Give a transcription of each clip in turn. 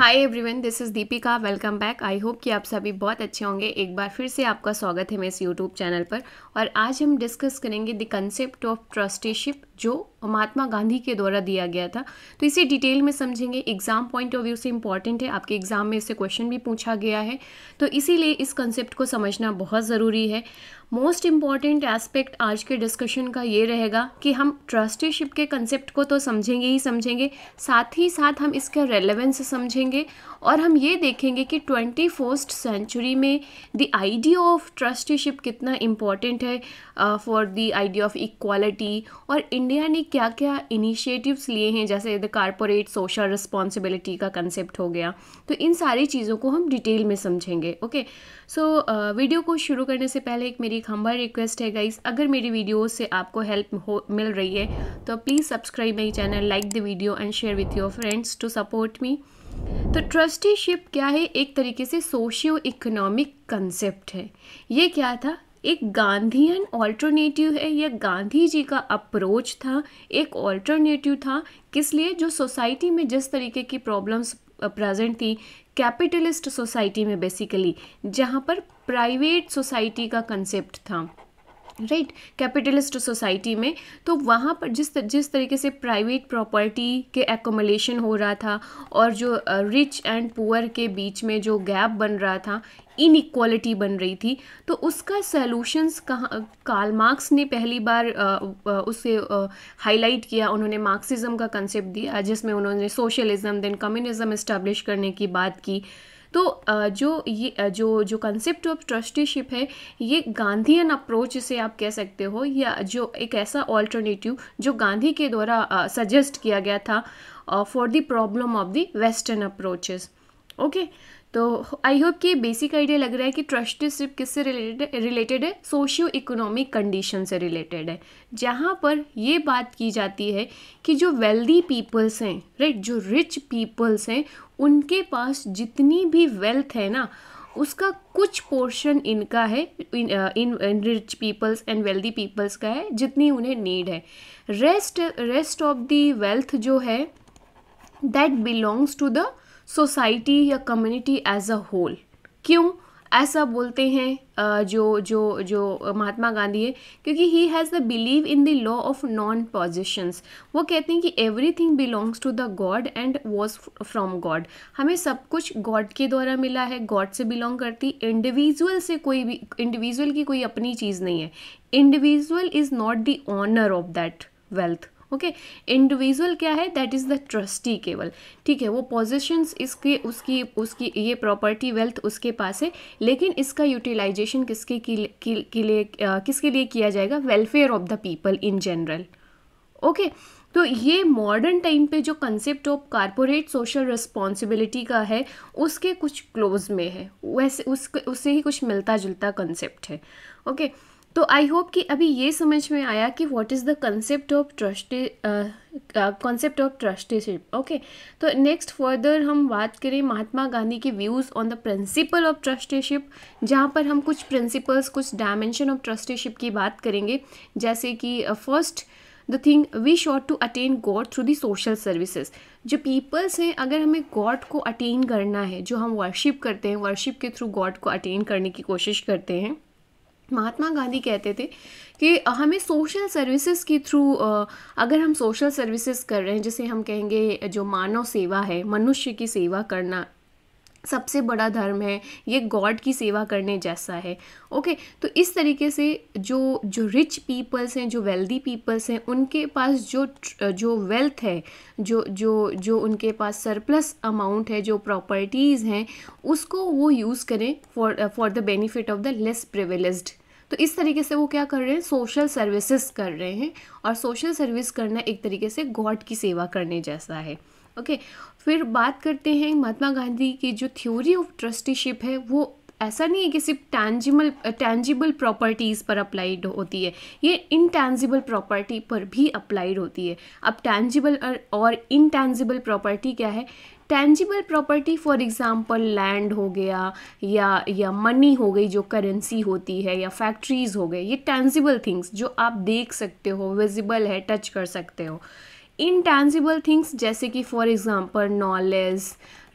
Hi everyone, this is Deepika. Welcome back. I hope कि आप सभी बहुत अच्छे होंगे। एक बार फिर से आपका स्वागत है मेरे इस यूट्यूब चैनल पर। और आज हम डिस्कस करेंगे द कंसेप्ट ऑफ ट्रस्टीशिप जो महात्मा गांधी के द्वारा दिया गया था। तो इसे डिटेल में समझेंगे। एग्जाम पॉइंट ऑफ व्यू से इम्पॉर्टेंट है, आपके एग्जाम में इससे क्वेश्चन भी पूछा गया है, तो इसीलिए इस कंसेप्ट को समझना बहुत ज़रूरी है। मोस्ट इम्पॉर्टेंट एस्पेक्ट आज के डिस्कशन का ये रहेगा कि हम ट्रस्टीशिप के कंसेप्ट को तो समझेंगे ही समझेंगे, साथ ही साथ हम इसका रेलेवेंस समझेंगे और हम ये देखेंगे कि 21st सेंचुरी में द आइडिया ऑफ ट्रस्टीशिप कितना इम्पॉर्टेंट है for the idea of equality, और इंडिया ने क्या क्या इनिशिएटिव्स लिए हैं, जैसे द कॉर्पोरेट सोशल रिस्पॉन्सिबिलिटी का कंसेप्ट हो गया। तो इन सारी चीज़ों को हम डिटेल में समझेंगे। ओके, सो वीडियो को शुरू करने से पहले एक मेरी खंबा रिक्वेस्ट है गाइस, अगर मेरी वीडियो से आपको हेल्प मिल रही है तो please subscribe my channel, like the video and share with your friends to support me. तो ट्रस्टीशिप क्या है? एक तरीके से सोशियो इकोनॉमिक कंसेप्ट है। ये क्या था? एक गांधीयन ऑल्टरनेटिव है। यह गांधी जी का अप्रोच था, एक ऑल्टरनेटिव था। किस लिए? जो सोसाइटी में जिस तरीके की प्रॉब्लम्स प्रेजेंट थी कैपिटलिस्ट सोसाइटी में, बेसिकली जहाँ पर प्राइवेट सोसाइटी का कंसेप्ट था, राइट, कैपिटलिस्ट सोसाइटी में। तो वहाँ पर जिस तरीके से प्राइवेट प्रॉपर्टी के एकोमोलेशन हो रहा था और जो रिच एंड पुअर के बीच में जो गैप बन रहा था, इनइक्वालिटी बन रही थी, तो उसका सॉल्यूशंस कार्ल मार्क्स ने पहली बार उसे हाईलाइट किया। उन्होंने मार्क्सिज्म का कंसेप्ट दिया जिसमें उन्होंने सोशलिज्म देन कम्युनिज्म इस्टेब्लिश करने की बात की। तो जो कंसेप्ट ऑफ ट्रस्टीशिप है ये गांधीयन अप्रोच से आप कह सकते हो, या जो एक ऐसा ऑल्टरनेटिव जो गांधी के द्वारा सजेस्ट किया गया था for the problem of the western approaches. Okay, तो आई होप कि बेसिक आइडिया लग रहा है कि ट्रस्टीशिप किससे रिलेटेड है? सोशियो इकोनॉमिक कंडीशन से रिलेटेड है, जहाँ पर ये बात की जाती है कि जो वेल्दी पीपल्स हैं, राइट, जो रिच पीपल्स हैं, उनके पास जितनी भी वेल्थ है ना, उसका कुछ पोर्शन इनका है, इन rich peoples and wealthy peoples का है, जितनी उन्हें नीड है। रेस्ट ऑफ द वेल्थ जो है that belongs to the society या कम्युनिटी एज अ होल। क्यों ऐसा बोलते हैं जो महात्मा गांधी है? क्योंकि he has the believe in the law of non possessions. वो कहते हैं कि everything belongs to the God and was from God. हमें सब कुछ गॉड के द्वारा मिला है, गॉड से बिलोंग करती। इंडिविजुअल से कोई भी, इंडिविजुअल की कोई अपनी चीज़ नहीं है। Individual is not the owner of that wealth. Okay, individual क्या है? दैट इज़ द ट्रस्टी केवल, ठीक है। वो पोजीशंस इसके उसकी ये प्रॉपर्टी वेल्थ उसके पास है, लेकिन इसका यूटिलाइजेशन किसके लिए किया जाएगा? Welfare of the people in general. Okay, तो ये मॉडर्न टाइम पे जो concept of corporate social responsibility का है उसके कुछ क्लोज में है, वैसे उससे ही कुछ मिलता जुलता कंसेप्ट है। ओके तो आई होप कि अभी ये समझ में आया कि what is the concept of trusteeship. Okay, तो नेक्स्ट फर्दर हम बात करें महात्मा गांधी के views on the principle of trusteeship, जहाँ पर हम कुछ प्रिंसिपल्स, कुछ डायमेंशन ऑफ ट्रस्टीशिप की बात करेंगे। जैसे कि first the thing we shot to attain God through the social services. जो पीपल्स हैं, अगर हमें गॉड को अटेन करना है, जो हम वर्शिप करते हैं, वर्शिप के थ्रू गॉड को अटेन करने की कोशिश करते हैं, महात्मा गांधी कहते थे कि हमें सोशल सर्विसेज के थ्रू, अगर हम सोशल सर्विसेज कर रहे हैं, जिसे हम कहेंगे जो मानव सेवा है, मनुष्य की सेवा करना सबसे बड़ा धर्म है, ये गॉड की सेवा करने जैसा है। ओके, तो इस तरीके से जो रिच पीपल्स हैं, जो वेल्दी पीपल्स हैं, उनके पास जो वेल्थ है, जो उनके पास सरप्लस अमाउंट है, जो प्रॉपर्टीज़ हैं, उसको वो यूज़ करें for the benefit of the less privileged. तो इस तरीके से वो क्या कर रहे हैं? सोशल सर्विसेज कर रहे हैं, और सोशल सर्विस करना एक तरीके से गॉड की सेवा करने जैसा है। ओके फिर बात करते हैं महात्मा गांधी की जो थ्योरी ऑफ ट्रस्टीशिप है, वो ऐसा नहीं है कि सिर्फ टैंजिबल प्रॉपर्टीज़ पर अप्लाइड होती है, ये इनटैंजिबल प्रॉपर्टी पर भी अप्लाइड होती है। अब टैंजिबल और इनटैंजिबल प्रॉपर्टी क्या है? Tangible property for example land हो गया, या मनी हो गई जो करेंसी होती है, या फैक्ट्रीज़ हो गए, ये टैंजिबल थिंग्स जो आप देख सकते हो, विजिबल है, टच कर सकते हो। इनटैंजिबल थिंग्स जैसे कि for example knowledge,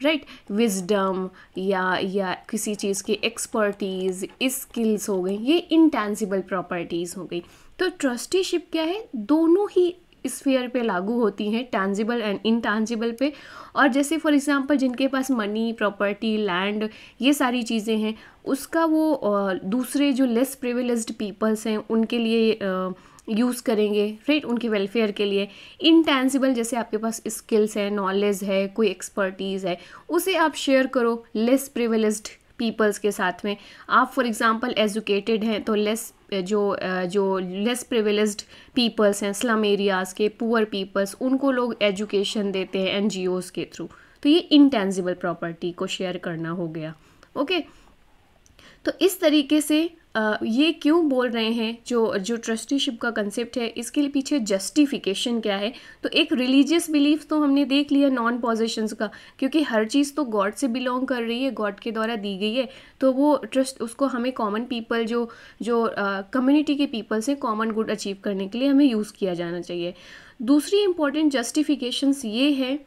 right, wisdom या किसी चीज़ की एक्सपर्टीज़, स्किल्स हो गई, ये इंटेंजिबल प्रॉपर्टीज़ हो गई। तो ट्रस्टीशिप क्या है, दोनों ही स्फीयर पे लागू होती हैं, टैंजिबल एंड इनटैंजिबल पे। और जैसे फॉर एग्जांपल जिनके पास मनी, प्रॉपर्टी, लैंड, ये सारी चीज़ें हैं, उसका वो दूसरे जो लेस प्रिविलेज्ड पीपल्स हैं उनके लिए यूज़ करेंगे, राइट, उनके वेलफेयर के लिए। इनटैंजिबल जैसे आपके पास स्किल्स है, नॉलेज है, कोई एक्सपर्टीज़ है, उसे आप शेयर करो लेस प्रिविलेज्ड पीपल्स के साथ में। आप फॉर एग्जांपल एजुकेटेड हैं तो लेस जो लेस प्रिविलेज्ड पीपल्स हैं, स्लम एरियाज़ के पुअर पीपल्स, उनको लोग एजुकेशन देते हैं एनजीओज़ के थ्रू। तो ये इंटेंजिबल प्रॉपर्टी को शेयर करना हो गया। ओके, तो इस तरीके से ये क्यों बोल रहे हैं, जो ट्रस्टीशिप का कंसेप्ट है इसके लिए पीछे जस्टिफिकेशन क्या है। तो एक रिलीजियस बिलीफ तो हमने देख लिया नॉन पॉजिशंस का, क्योंकि हर चीज़ तो गॉड से बिलोंग कर रही है, गॉड के द्वारा दी गई है, तो वो ट्रस्ट उसको हमें कॉमन पीपल जो कम्युनिटी के पीपल से कॉमन गुड अचीव करने के लिए हमें यूज़ किया जाना चाहिए। दूसरी इम्पॉर्टेंट जस्टिफिकेशंस ये है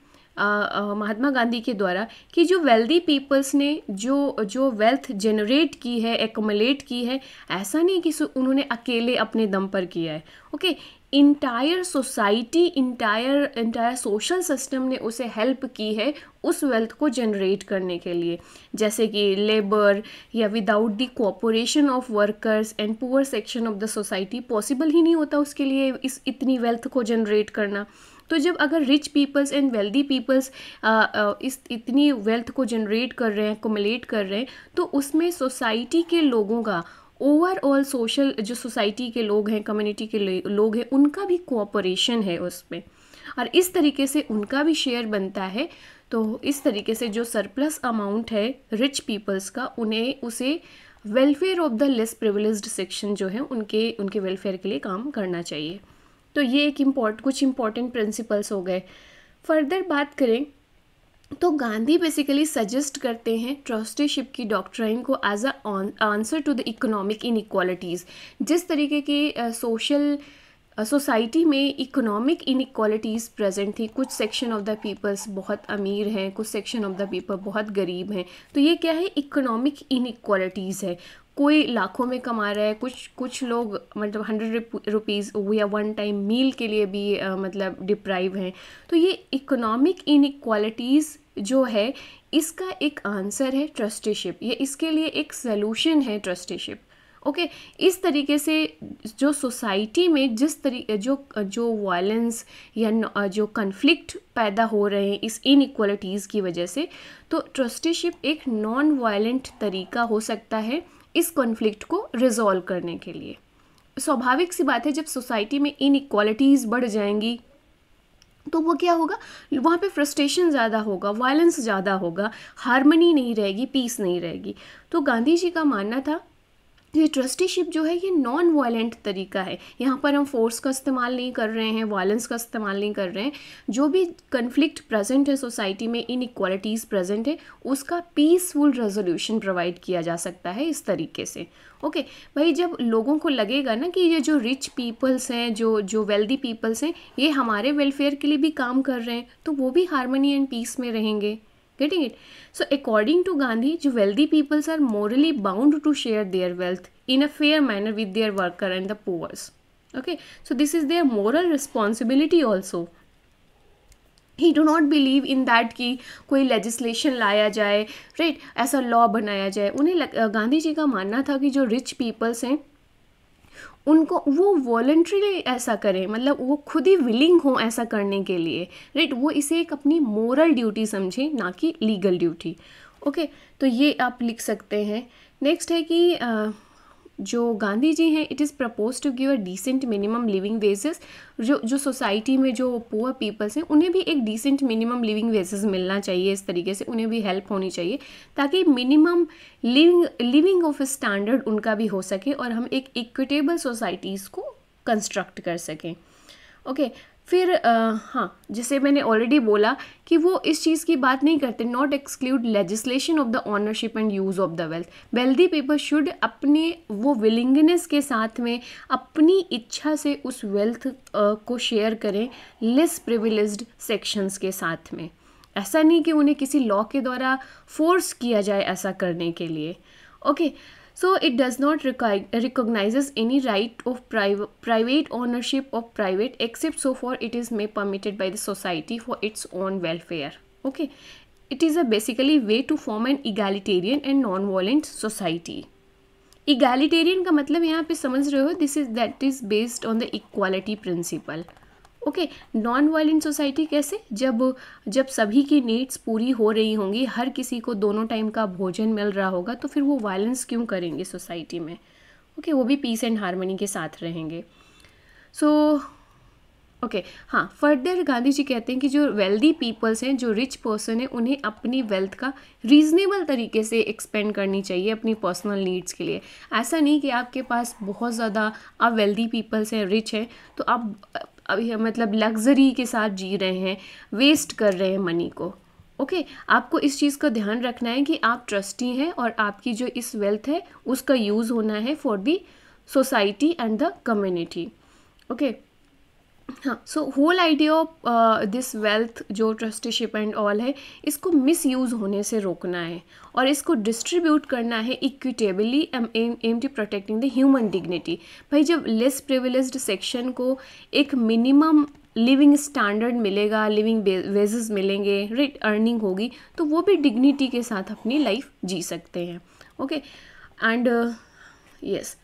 महात्मा गांधी के द्वारा कि जो वेल्दी पीपल्स ने जो वेल्थ जनरेट की है, एक्युमुलेट की है, ऐसा नहीं कि उन्होंने अकेले अपने दम पर किया है। Okay, entire society, entire social system ने उसे हेल्प की है उस वेल्थ को जनरेट करने के लिए, जैसे कि लेबर या without the cooperation of workers and poor section of the society possible ही नहीं होता उसके लिए इस इतनी वेल्थ को जनरेट करना। तो जब अगर rich peoples and wealthy peoples इस इतनी वेल्थ को जनरेट कर रहे हैं, एक्युमुलेट कर रहे हैं, तो उसमें सोसाइटी के लोगों का ओवरऑल सोशल जो सोसाइटी के लोग हैं, कम्युनिटी के लोग हैं, उनका भी कोऑपरेशन है उसमें, और इस तरीके से उनका भी शेयर बनता है। तो इस तरीके से जो सरप्लस अमाउंट है रिच पीपल्स का, उन्हें उसे welfare of the less privileged section जो है उनके वेलफेयर के लिए काम करना चाहिए। तो ये एक कुछ इम्पॉर्टेंट प्रिंसिपल्स हो गए। फर्दर बात करें तो गांधी बेसिकली सजेस्ट करते हैं ट्रस्टीशिप की डॉक्ट्राइन को as a answer to the economic inequalities. जिस तरीके की सोशल सोसाइटी में इकोनॉमिक इनइक्वालिटीज़ प्रेजेंट थी, कुछ सेक्शन ऑफ द पीपल्स बहुत अमीर हैं, कुछ सेक्शन ऑफ द पीपल बहुत गरीब हैं, तो ये क्या है, इकोनॉमिक इनइक्वालिटीज़ है। कोई लाखों में कमा रहा है, कुछ लोग मतलब 100 रुपीज़ या 1 टाइम मील के लिए भी मतलब डिप्राइव हैं। तो ये इकोनॉमिक इनइक्वालिटीज़ जो है इसका एक आंसर है ट्रस्टीशिप, ये इसके लिए एक सलूशन है ट्रस्टीशिप। ओके, इस तरीके से जो सोसाइटी में जो वायलेंस या जो कन्फ्लिक्ट पैदा हो रहे हैं इस इनइक्वालिटीज़ की वजह से, तो ट्रस्टीशिप एक नॉन वायलेंट तरीका हो सकता है इस कॉन्फ्लिक्ट को रिजॉल्व करने के लिए। स्वाभाविक सी बात है, जब सोसाइटी में इनइक्वालिटीज़ बढ़ जाएंगी तो वो क्या होगा, वहाँ पे फ्रस्ट्रेशन ज़्यादा होगा, वायलेंस ज़्यादा होगा, हार्मनी नहीं रहेगी, पीस नहीं रहेगी। तो गांधी जी का मानना था ये ट्रस्टीशिप जो है ये नॉन वायलेंट तरीका है। यहाँ पर हम फोर्स का इस्तेमाल नहीं कर रहे हैं, वायलेंस का इस्तेमाल नहीं कर रहे हैं, जो भी कन्फ्लिक्ट प्रेजेंट है सोसाइटी में, इनइक्वालिटीज़ प्रेजेंट है, उसका पीसफुल रेजोल्यूशन प्रोवाइड किया जा सकता है इस तरीके से। ओके भाई, जब लोगों को लगेगा ना कि ये जो रिच पीपल्स हैं, जो वेल्दी पीपल्स हैं, ये हमारे वेलफेयर के लिए भी काम कर रहे हैं, तो वो भी हार्मनी एंड पीस में रहेंगे। Getting it? So according to Gandhi, जो wealthy peoples are morally bound to share their wealth in a fair manner with their worker and the poor. Okay, so this is their moral responsibility also. He do not believe in that कि कोई legislation लाया जाए, right? ऐसा law बनाया जाए। उन्हें गांधी जी का मानना था कि जो rich peoples हैं उनको वो वॉलंटरीली ऐसा करें, मतलब वो खुद ही विलिंग हो ऐसा करने के लिए, राइट, वो इसे एक अपनी मोरल ड्यूटी समझें, ना कि लीगल ड्यूटी। ओके, तो ये आप लिख सकते हैं। नेक्स्ट है कि जो गांधी जी हैं, it is propose to give a decent minimum living wages. जो सोसाइटी में जो पुअर पीपल्स हैं उन्हें भी एक डिसेंट मिनिमम लिविंग वेजेस मिलना चाहिए, इस तरीके से उन्हें भी हेल्प होनी चाहिए, ताकि मिनिमम लिविंग ऑफ स्टैंडर्ड उनका भी हो सके और हम एक इक्विटेबल सोसाइटीज़ को कंस्ट्रक्ट कर सकें। ओके, फिर हाँ, जैसे मैंने ऑलरेडी बोला कि वो इस चीज़ की बात नहीं करते, not exclude legislation of the ownership and use of the wealth. Wealthy people should अपने वो विलिंगनेस के साथ में अपनी इच्छा से उस वेल्थ को शेयर करें लेस प्रिविलेज्ड सेक्शंस के साथ में। ऐसा नहीं कि उन्हें किसी लॉ के द्वारा फोर्स किया जाए ऐसा करने के लिए. Okay, so it does not recognizes any right of private ownership of private except so for it is may permitted by the society for its own welfare. Okay, it is a basically way to form an egalitarian and non violent society. Egalitarian का मतलब यहाँ पे समझ रहे हो, this is that is based on the equality principle. Okay, non violent society कैसे? जब सभी की नीड्स पूरी हो रही होंगी, हर किसी को दोनों टाइम का भोजन मिल रहा होगा, तो फिर वो वायलेंस क्यों करेंगे सोसाइटी में? ओके, वो भी पीस एंड हार्मनी के साथ रहेंगे. सो ओके, हाँ, फर्दर गांधी जी कहते हैं कि जो वेल्दी पीपल्स हैं, जो रिच पर्सन हैं, उन्हें अपनी वेल्थ का रीज़नेबल तरीके से एक्सपेंड करनी चाहिए अपनी पर्सनल नीड्स के लिए. ऐसा नहीं कि आपके पास बहुत ज़्यादा, आप वेल्दी पीपल्स हैं, रिच हैं, तो आप अभी मतलब लग्जरी के साथ जी रहे हैं, वेस्ट कर रहे हैं मनी को. ओके, आपको इस चीज़ का ध्यान रखना है कि आप ट्रस्टी हैं और आपकी जो इस वेल्थ है उसका यूज़ होना है for the society and the community. Okay, हाँ, so whole idea of this wealth जो ट्रस्टीशिप एंड ऑल है, इसको मिसयूज़ होने से रोकना है और इसको डिस्ट्रीब्यूट करना है equitably, aim to protecting the human dignity. भाई, जब लेस प्रिविलेज्ड सेक्शन को एक मिनिमम लिविंग स्टैंडर्ड मिलेगा, लिविंग वेजेस मिलेंगे, राइट, अर्निंग होगी, तो वो भी डिग्निटी के साथ अपनी लाइफ जी सकते हैं. ओके, एंड यस,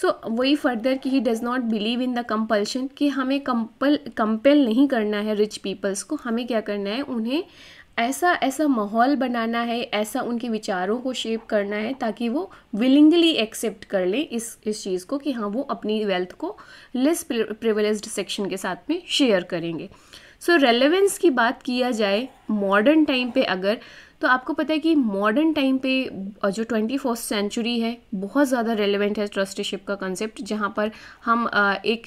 सो वही फर्दर कि he does not believe in the compulsion, कि हमें कंपेल नहीं करना है रिच पीपल्स को. हमें क्या करना है, उन्हें ऐसा माहौल बनाना है, ऐसा उनके विचारों को शेप करना है ताकि वो विलिंगली एक्सेप्ट कर लें इस चीज़ को कि हाँ, वो अपनी वेल्थ को लेस प्रिविलेज्ड सेक्शन के साथ में शेयर करेंगे. सो रेलेवेंस की बात किया जाए मॉडर्न टाइम पे अगर, तो आपको पता है कि मॉडर्न टाइम पे जो 21st सेंचुरी है, बहुत ज़्यादा रेलेवेंट है ट्रस्टीशिप का कंसेप्ट, जहाँ पर हम एक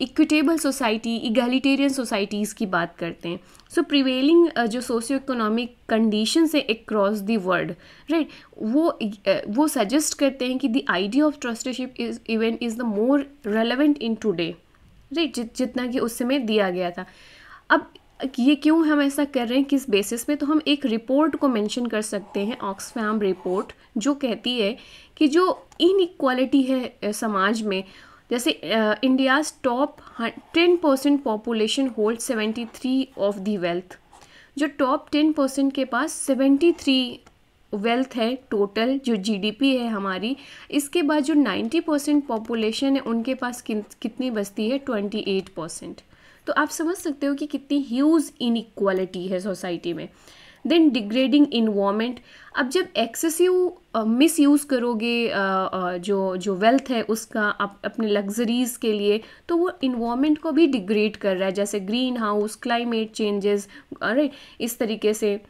इक्विटेबल सोसाइटी, इगैलिटेरियन सोसाइटीज़ की बात करते हैं. सो प्रिवेलिंग जो सोशियो इकोनॉमिक कंडीशंस है अक्रॉस द वर्ल्ड, राइट, वो सजेस्ट करते हैं कि the idea of trusteeship is even is the more relevant in today, right, जितना कि उस समय दिया गया था. अब ये क्यों हम ऐसा कर रहे हैं, किस बेसिस पे, तो हम एक रिपोर्ट को मेंशन कर सकते हैं, ऑक्सफैम रिपोर्ट, जो कहती है कि जो इनइक्वालिटी है समाज में, जैसे India's top 10% population hold 73 of the wealth. जो टॉप 10% के पास 73 वेल्थ है टोटल, जो जीडीपी है हमारी. इसके बाद जो 90% पॉपुलेशन है, उनके पास कितनी बस्ती है, 28%. तो आप समझ सकते हो कि कितनी ह्यूज इनइक्वालिटी है सोसाइटी में. Then degrading environment. अब जब एक्सेसिव मिसयूज़ करोगे जो वेल्थ है उसका आप अपने लग्जरीज़ के लिए, तो वो इन्वायरमेंट को भी डिग्रेड कर रहा है, जैसे ग्रीन हाउस, क्लाइमेट चेंजेस, अरे इस तरीके से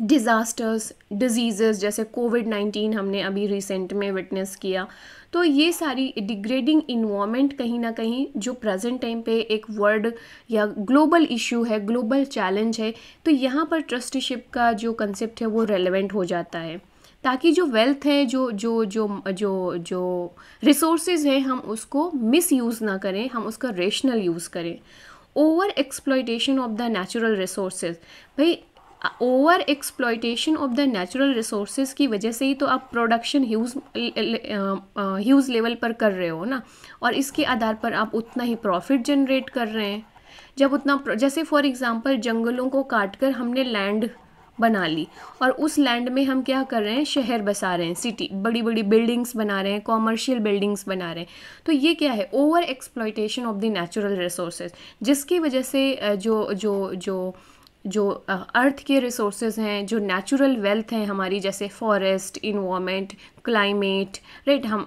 डिज़ास्टर्स, डिजीज़ेस, जैसे कोविड-19 हमने अभी रिसेंट में विटनेस किया. तो ये सारी डिग्रेडिंग इन्वायरमेंट कहीं ना कहीं जो प्रेजेंट टाइम पे एक वर्ल्ड या ग्लोबल इशू है, ग्लोबल चैलेंज है, तो यहाँ पर ट्रस्टीशिप का जो कंसेप्ट है वो रेलेवेंट हो जाता है, ताकि जो वेल्थ है, जो रिसोर्सेज है, हम उसको मिसयूज़ ना करें, हम उसका रेशनल यूज़ करें. Over exploitation of the natural resources. भाई, over exploitation of the natural resources की वजह से ही तो आप प्रोडक्शन ह्यूज लेवल पर कर रहे हो ना, और इसके आधार पर आप उतना ही प्रॉफिट जनरेट कर रहे हैं. जब उतना, जैसे फॉर एग्जांपल जंगलों को काट कर हमने लैंड बना ली, और उस लैंड में हम क्या कर रहे हैं, शहर बसा रहे हैं, सिटी, बड़ी बड़ी बिल्डिंग्स बना रहे हैं, कॉमर्शियल बिल्डिंग्स बना रहे हैं. तो ये क्या है, over exploitation of the natural resources, जिसकी वजह से जो जो जो जो अर्थ के रिसोर्सेज हैं, जो नेचुरल वेल्थ हैं हमारी, जैसे फॉरेस्ट, इन्वायरमेंट, क्लाइमेट, राइट, हम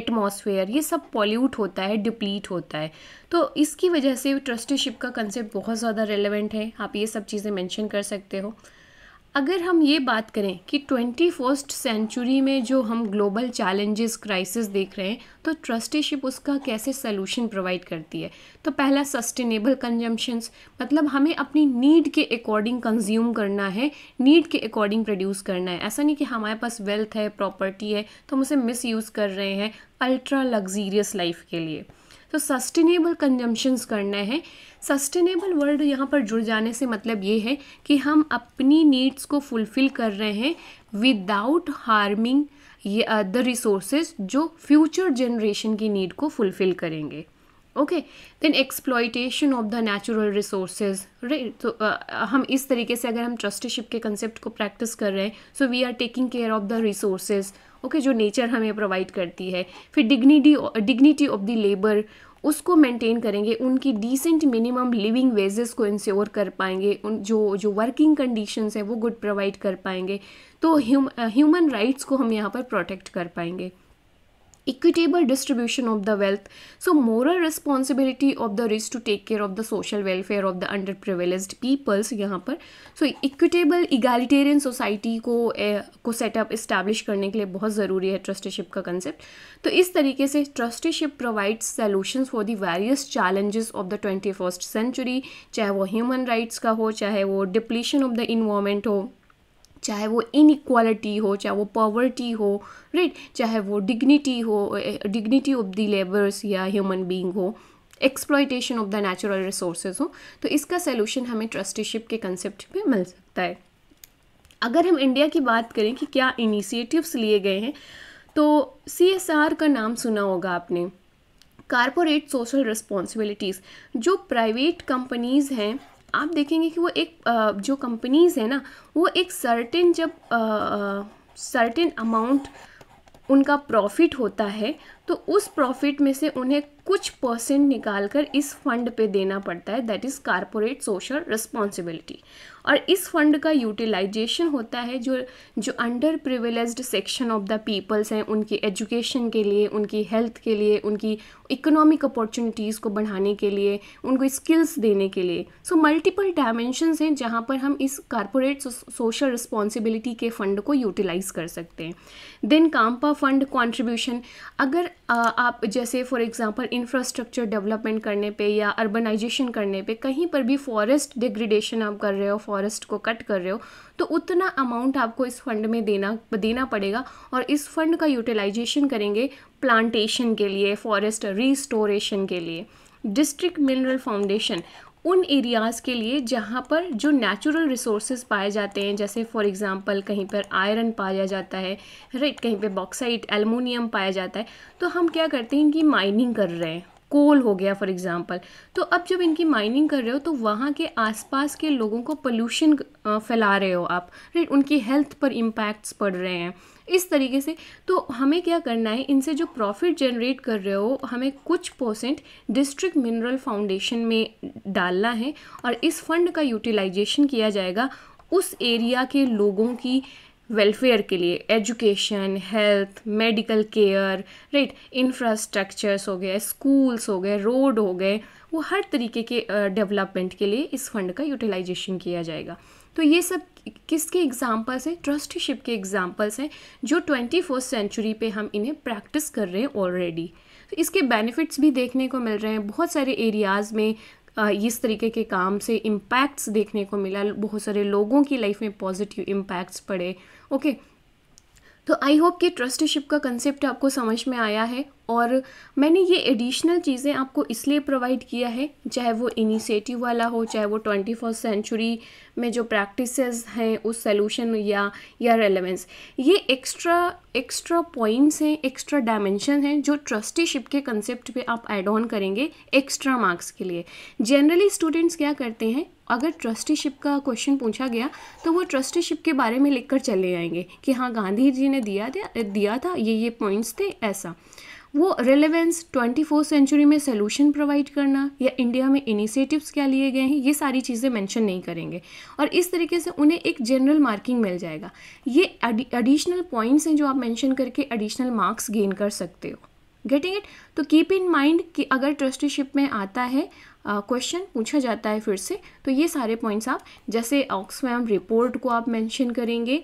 एटमॉस्फेयर, ये सब पॉल्यूट होता है, डिप्लीट होता है. तो इसकी वजह से ट्रस्टीशिप का कंसेप्ट बहुत ज़्यादा रेलेवेंट है. आप ये सब चीज़ें मेंशन कर सकते हो. अगर हम ये बात करें कि 21st सेंचुरी में जो हम ग्लोबल चैलेंजेस, क्राइसिस देख रहे हैं, तो ट्रस्टीशिप उसका कैसे सलूशन प्रोवाइड करती है, तो पहला सस्टेनेबल कंजम्पशंस, मतलब हमें अपनी नीड के अकॉर्डिंग कंज्यूम करना है, नीड के अकॉर्डिंग प्रोड्यूस करना है. ऐसा नहीं कि हमारे पास वेल्थ है, प्रॉपर्टी है, तो हम उसे मिसयूज़ कर रहे हैं अल्ट्रा लग्जीरियस लाइफ के लिए. तो सस्टेनेबल कंजम्पशंस करना है। सस्टेनेबल वर्ड यहाँ पर जुड़ जाने से मतलब ये है कि हम अपनी नीड्स को फुलफ़िल कर रहे हैं विदाउट हार्मिंग द रिसोर्सेज जो फ्यूचर जनरेशन की नीड को फुलफ़िल करेंगे। Okay, then exploitation of the natural resources, right. तो हम इस तरीके से अगर हम ट्रस्टीशिप के कंसेप्ट को प्रैक्टिस कर रहे हैं, so we are taking care of the resources, okay, जो नेचर हमें प्रोवाइड करती है। फिर डिग्निटी ऑफ द लेबर, उसको मेंटेन करेंगे, उनकी डिसेंट मिनिमम लिविंग वेजेस को इंश्योर कर पाएंगे, उन जो वर्किंग कंडीशंस है वो गुड प्रोवाइड कर पाएंगे। तो ह्यूमन राइट्स को हम यहाँ पर प्रोटेक्ट कर पाएंगे। equitable distribution of the wealth, so moral responsibility of the rich to take care of the social welfare of the underprivileged peoples यहाँ पर। so equitable egalitarian society को सेटअप इस्टेब्लिश करने के लिए बहुत ज़रूरी है ट्रस्टीशिप का कंसेप्ट। तो इस तरीके से trusteeship provides solutions for the various challenges of the 21st century, चाहे वो ह्यूमन राइट्स का हो, चाहे वो डिप्लीशन ऑफ द इन्वायरमेंट हो, चाहे वो इनइक्वालिटी हो, चाहे वो पॉवर्टी हो, राइट, चाहे वो डिग्निटी हो, डिग्निटी ऑफ द लेबर्स या ह्यूमन बीइंग हो, exploitation of the natural resources हो। तो इसका सलूशन हमें ट्रस्टीशिप के कंसेप्ट में मिल सकता है। अगर हम इंडिया की बात करें कि क्या इनिशिएटिव्स लिए गए हैं, तो CSR का नाम सुना होगा आपने, कॉर्पोरेट सोशल रिस्पॉन्सिबिलिटीज़। जो प्राइवेट कंपनीज़ हैं, आप देखेंगे कि वो एक जो कंपनीज़ है ना, वो एक सर्टेन सर्टेन अमाउंट उनका प्रॉफिट होता है, तो उस प्रॉफिट में से उन्हें कुछ परसेंट निकाल कर इस फंड पे देना पड़ता है, that is corporate social responsibility. और इस फंड का यूटिलाइजेशन होता है जो under privileged section of the peoples हैं, उनकी एजुकेशन के लिए, उनकी हेल्थ के लिए, उनकी इकोनॉमिक अपॉर्चुनिटीज़ को बढ़ाने के लिए, उनको स्किल्स देने के लिए। सो मल्टीपल डायमेंशंस हैं जहाँ पर हम इस कॉर्पोरेट सोशल रिस्पॉन्सिबिलिटी के फंड को यूटिलाइज़ कर सकते हैं। देन काम्पा फंड कॉन्ट्रीब्यूशन, अगर आप जैसे फॉर एग्जांपल इंफ्रास्ट्रक्चर डेवलपमेंट करने पे या अर्बनाइजेशन करने पे कहीं पर भी फॉरेस्ट डिग्रेडेशन आप कर रहे हो, फॉरेस्ट को कट कर रहे हो, तो उतना अमाउंट आपको इस फंड में देना पड़ेगा। और इस फंड का यूटिलाइजेशन करेंगे प्लांटेशन के लिए, फॉरेस्ट रिस्टोरेशन के लिए। डिस्ट्रिक्ट मिनरल फाउंडेशन, उन एरियाज़ के लिए जहाँ पर जो नेचुरल रिसोर्सेज पाए जाते हैं, जैसे फॉर एग्जांपल कहीं पर आयरन पाया जाता है, राइट, कहीं पे बॉक्साइट एल्युमिनियम पाया जाता है, तो हम क्या करते हैं, इनकी माइनिंग कर रहे हैं। कोल हो गया फॉर एग्जांपल, तो अब जब इनकी माइनिंग कर रहे हो तो वहाँ के आसपास के लोगों को पोल्यूशन फैला रहे हो आप, राइट, उनकी हेल्थ पर इम्पैक्ट्स पड़ रहे हैं। इस तरीके से तो हमें क्या करना है, इनसे जो प्रॉफिट जनरेट कर रहे हो, हमें कुछ परसेंट डिस्ट्रिक्ट मिनरल फाउंडेशन में डालना है, और इस फंड का यूटिलाइजेशन किया जाएगा उस एरिया के लोगों की वेलफेयर के लिए, education, health, medical care, right, infrastructures हो गए, स्कूल्स हो गए, रोड हो गए, वो हर तरीके के डेवलपमेंट के लिए इस फंड का यूटिलाइजेशन किया जाएगा। तो ये सब किसके एग्जांपल्स हैं, ट्रस्टीशिप के एग्जांपल्स हैं, जो 21st century पे हम इन्हें प्रैक्टिस कर रहे हैं ऑलरेडी। तो इसके बेनिफिट्स भी देखने को मिल रहे हैं, बहुत सारे एरियाज़ में इस तरीके के काम से इम्पैक्ट्स देखने को मिला, बहुत सारे लोगों की लाइफ में पॉजिटिव इम्पैक्ट्स पड़े। ओके, तो आई होप कि ट्रस्टीशिप का कंसेप्ट आपको समझ में आया है, और मैंने ये एडिशनल चीज़ें आपको इसलिए प्रोवाइड किया है, चाहे वो इनिशिएटिव वाला हो, चाहे वो 21st century में जो प्रैक्टिसेस हैं उस सॉल्यूशन या रेलेवेंस, ये एक्स्ट्रा पॉइंट्स हैं, एक्स्ट्रा डायमेंशन हैं जो ट्रस्टीशिप के कंसेप्ट पे आप ऐड ऑन करेंगे एक्स्ट्रा मार्क्स के लिए। जनरली स्टूडेंट्स क्या करते हैं, अगर ट्रस्टीशिप का क्वेश्चन पूछा गया तो वो ट्रस्टीशिप के बारे में लिख कर चले आएंगे कि हाँ गांधी जी ने दिया था, ये पॉइंट्स थे ऐसा। वो रेलेवेंस, 21st century में सोल्यूशन प्रोवाइड करना, या इंडिया में इनिशिएटिव्स क्या लिए गए हैं, ये सारी चीज़ें मेंशन नहीं करेंगे, और इस तरीके से उन्हें एक जनरल मार्किंग मिल जाएगा। ये एडिशनल पॉइंट्स हैं जो आप मेंशन करके एडिशनल मार्क्स गेन कर सकते हो। Getting it? तो कीप इन माइंड कि अगर ट्रस्टीशिप में आता है क्वेश्चन, पूछा जाता है फिर से, तो ये सारे पॉइंट्स आप, जैसे ऑक्सफैम रिपोर्ट को आप मेंशन करेंगे,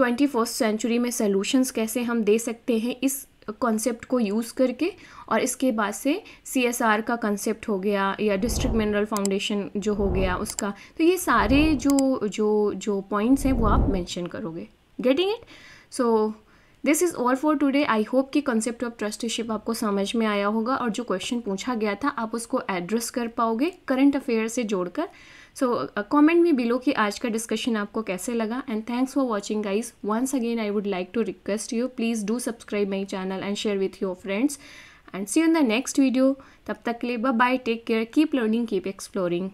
21st century में सोल्यूशंस कैसे हम दे सकते हैं इस कॉन्सेप्ट को यूज़ करके, और इसके बाद से CSR का कंसेप्ट हो गया, या डिस्ट्रिक्ट मिनरल फाउंडेशन जो हो गया उसका, तो ये सारे जो पॉइंट्स हैं वो आप मेंशन करोगे। Getting it? So this is all for today. I hope कि कॉन्सेप्ट ऑफ ट्रस्टीशिप आपको समझ में आया होगा और जो क्वेश्चन पूछा गया था आप उसको एड्रेस कर पाओगे करंट अफेयर से जोड़कर। सो कमेंट में बिलो कि आज का डिस्कशन आपको कैसे लगा। And thanks for watching guys. Once again I would like to request you please do subscribe my channel and share with your friends and see you in the next video. तब तक के लिए bye, take care, keep learning, keep exploring.